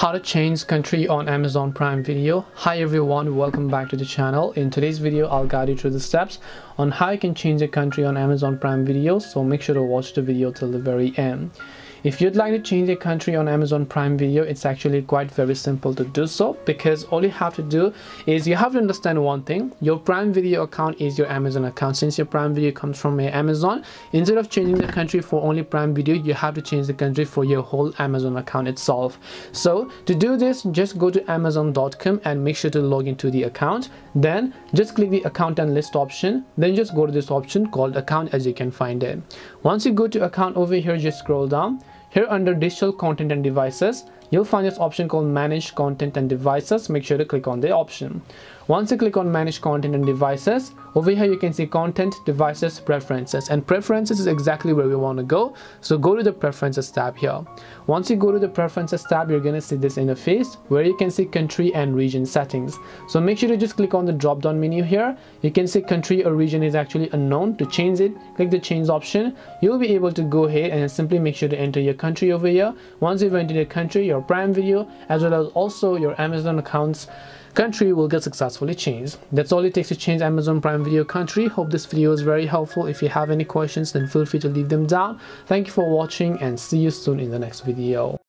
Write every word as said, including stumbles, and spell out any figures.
How to change country on Amazon Prime Video. Hi everyone, welcome back to the channel. In today's video I'll guide you through the steps on how you can change a country on Amazon Prime Video, so make sure to watch the video till the very end. If you'd like to change a country on Amazon Prime Video, it's actually quite very simple to do so, because all you have to do is you have to understand one thing. Your Prime Video account is your Amazon account. Since your Prime Video comes from Amazon, instead of changing the country for only Prime Video, you have to change the country for your whole Amazon account itself. So to do this, just go to amazon dot com and make sure to log into the account. Then just click the account and list option. Then just go to this option called account, as you can find it. Once you go to account over here, just scroll down. Here under digital content and devices, you'll find this option called manage content and devices. Make sure to click on the option. Once you click on manage content and devices, over here you can see content, devices, preferences, and preferences is exactly where we want to go. So go to the preferences tab here. Once you go to the preferences tab, you're going to see this interface where you can see country and region settings. So make sure to just click on the drop down menu here. You can see country or region is actually unknown. To change it, click the change option. You'll be able to go ahead and simply make sure to enter your country over here. Once you've entered your country, your Prime Video as well as also your Amazon accounts country will get successfully changed. That's all it takes to change Amazon Prime Video country. Hope this video is very helpful. If you have any questions, then feel free to leave them down. Thank you for watching and see you soon in the next video.